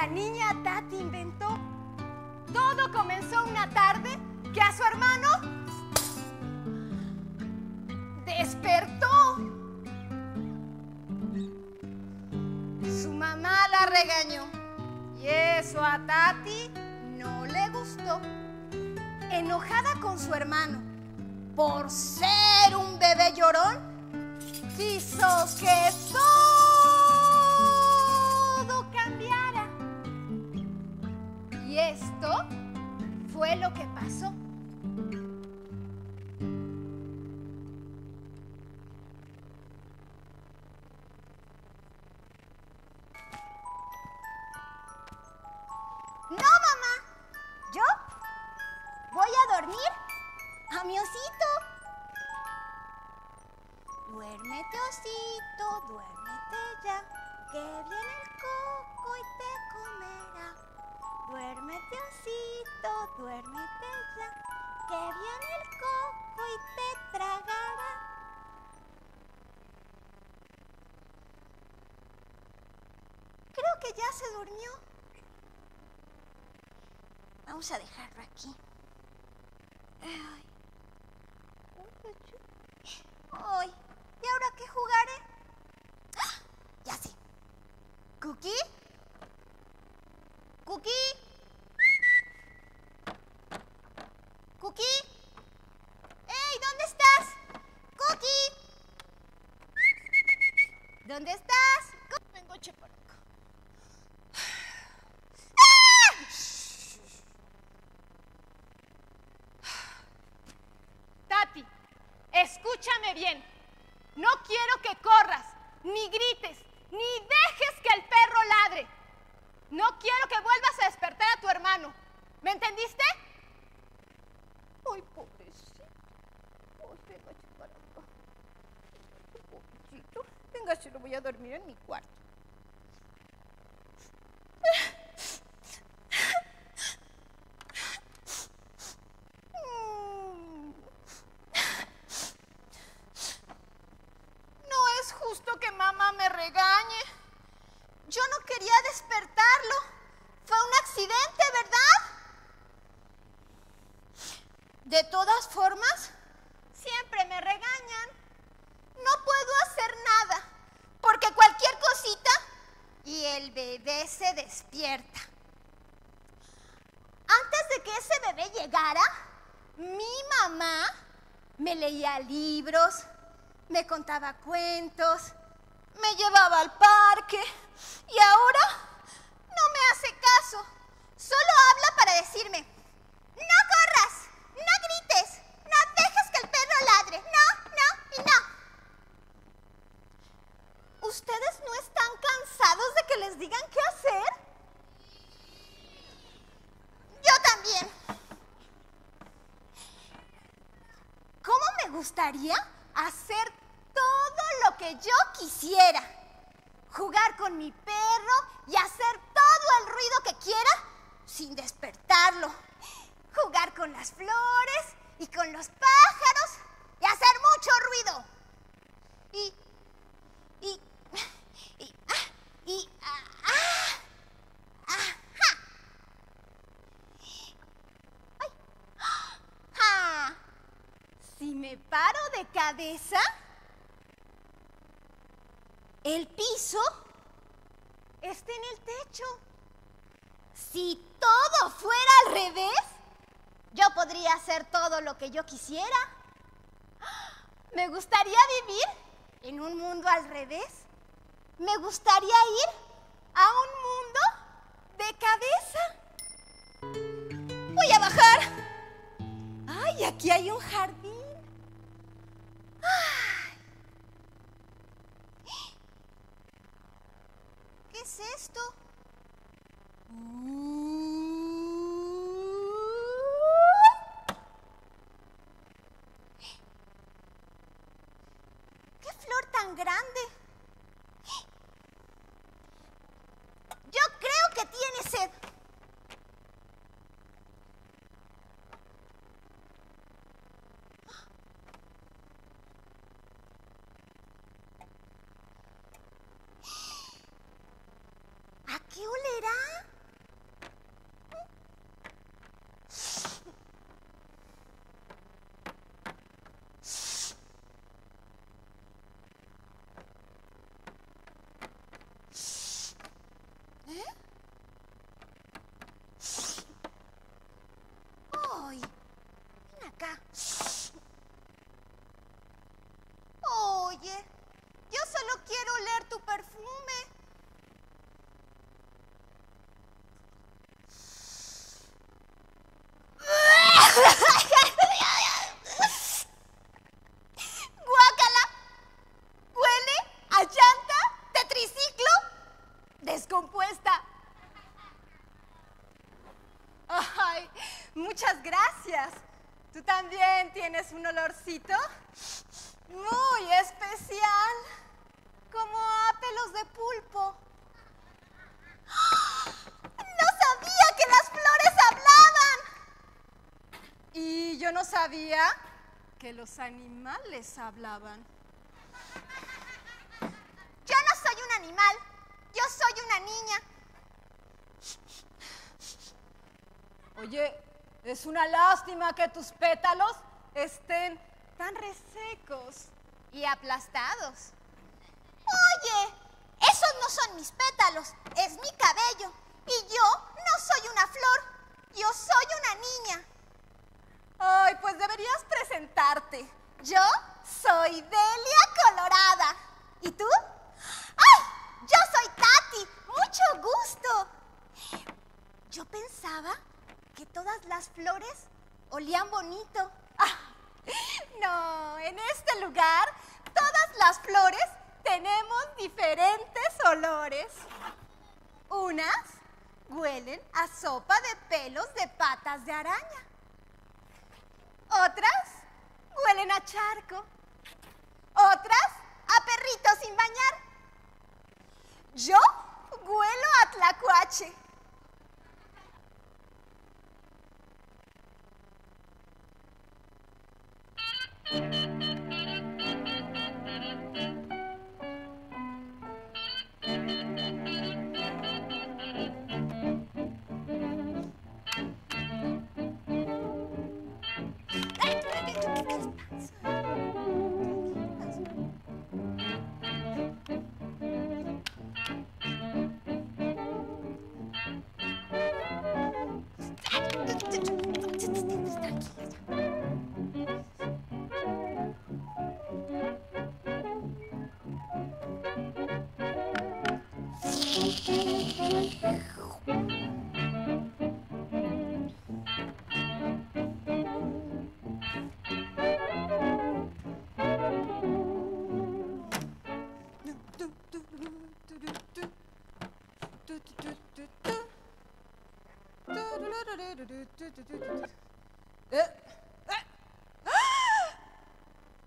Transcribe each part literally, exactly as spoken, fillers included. la niña Tati inventó. Todo comenzó una tarde que a su hermano despertó. Su mamá la regañó y eso a Tati no le gustó. Enojada con su hermano por ser un bebé llorón, quiso que todo cambiara. Y esto fue lo que pasó. Duérmete, osito, duérmete ya, que viene el coco y te comerá. Duérmete, osito, duérmete ya, que viene el coco y te tragará. Creo que ya se durmió. Vamos a dejarlo aquí. Ay. Ay. ¿Y ahora qué jugaré? ¡Ah! Ya sé. ¿Cookie? ¿Cookie? ¿Cookie? ¡Ey! ¿Dónde estás? ¡Cookie! ¿Dónde estás? Tengo chaparro. Tati, escúchame bien. No quiero que corras, ni grites, ni dejes que el perro ladre. No quiero que vuelvas a despertar a tu hermano. ¿Me entendiste? Ay, pobrecito. Ay, véngase para acá. Pobrecito. Véngase, lo voy a dormir en mi cuarto. De todas formas, siempre me regañan. No puedo hacer nada, porque cualquier cosita y el bebé se despierta. Antes de que ese bebé llegara, mi mamá me leía libros, me contaba cuentos, me llevaba al parque y ahora no me hace caso. Solo habla para decirme, no corras. ¡No grites! ¡No dejes que el perro ladre! ¡No, no y no! ¿Ustedes no están cansados de que les digan qué hacer? Yo también. ¿Cómo me gustaría hacer todo lo que yo quisiera? Jugar con mi perro y hacer todo el ruido que quiera sin despertarlo. Jugar con las flores y con los pájaros y hacer mucho ruido. Y, y, y, ah, y, ah, ah, ajá. Ay. Ah. Si me paro de cabeza, el piso está en el techo. Si todo fuera al revés, yo podría hacer todo lo que yo quisiera. Me gustaría vivir en un mundo al revés. Me gustaría ir a un mundo de cabeza. Voy a bajar. Ay, aquí hay un jardín. Ay. ¿Qué es esto? Grande. Yo creo que tiene sed. ¿A qué olerá? tienes un olorcito muy especial, como a pelos de pulpo. ¡No sabía que las flores hablaban! Y yo no sabía que los animales hablaban. Yo no soy un animal, yo soy una niña. Oye, es una lástima que tus pétalos estén tan resecos y aplastados. Oye, esos no son mis pétalos, es mi cabello. Y yo no soy una flor, yo soy una niña. Ay, pues deberías presentarte. Yo soy Delia Colorada. ¿Y tú? ¡Ay! Yo soy Katy. ¡Mucho gusto! Yo pensaba que todas las flores olían bonito. Ah, no, en este lugar todas las flores tenemos diferentes olores. Unas huelen a sopa de pelos de patas de araña. Otras huelen a charco. Otras a perrito sin bañar. Yo huelo a tlacuache.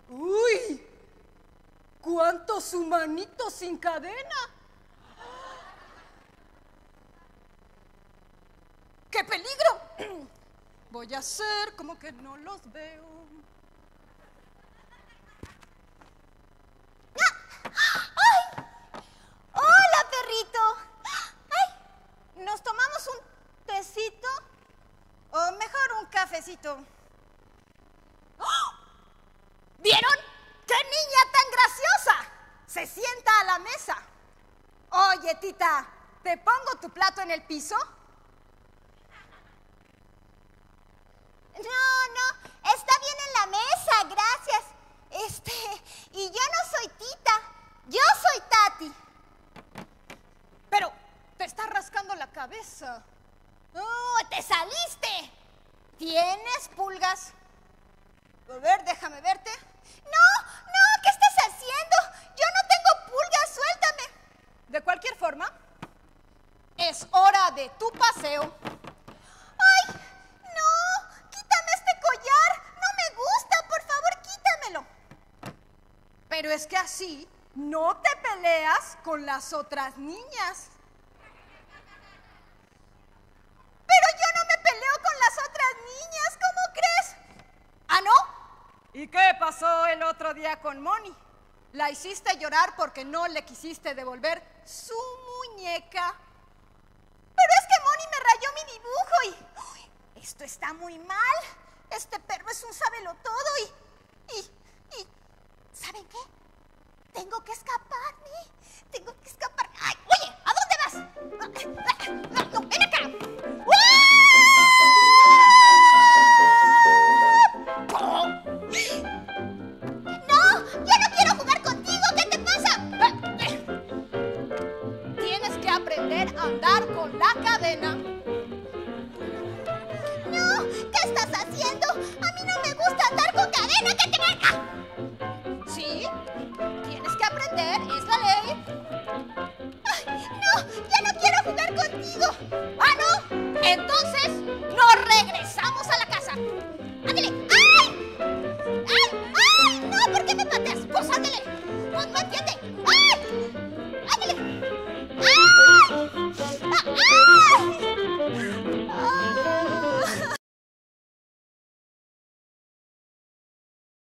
¡Uy! ¡Cuántos humanitos sin cadena! ¡Qué peligro! Voy a hacer como que no los veo. ¡Ay! ¡Hola, perrito! ¡Ay! ¿Nos tomamos un tecito? O mejor un cafecito. ¡Oh! ¿Vieron? ¡Qué niña tan graciosa! Se sienta a la mesa. Oye, tita, ¿te pongo tu plato en el piso? No, no, está bien en la mesa, gracias. Este, y yo no soy tita, yo soy Tati. Pero te está rascando la cabeza. ¡Oh, te saliste! Tienes pulgas. A ver, déjame verte. ¡No! ¡No! ¿Qué estás haciendo? ¡Yo no tengo pulgas! ¡Suéltame! De cualquier forma, es hora de tu paseo. ¡Ay! ¡No! ¡Quítame este collar! ¡No me gusta! ¡Por favor, quítamelo! Pero es que así no te peleas con las otras niñas. ¿Y qué pasó el otro día con Moni? La hiciste llorar porque no le quisiste devolver su muñeca. Pero es que Moni me rayó mi dibujo y... Uy, esto está muy mal. Este perro es un sabelotodo y... Y... y ¿saben qué? Tengo que escaparme. Tengo que escaparme. ¡Ay! Oye, ¿a dónde vas? No, no, no, ven acá. Entonces, nos regresamos a la casa. ¡Ándale! ¡Ay! ¡Ah!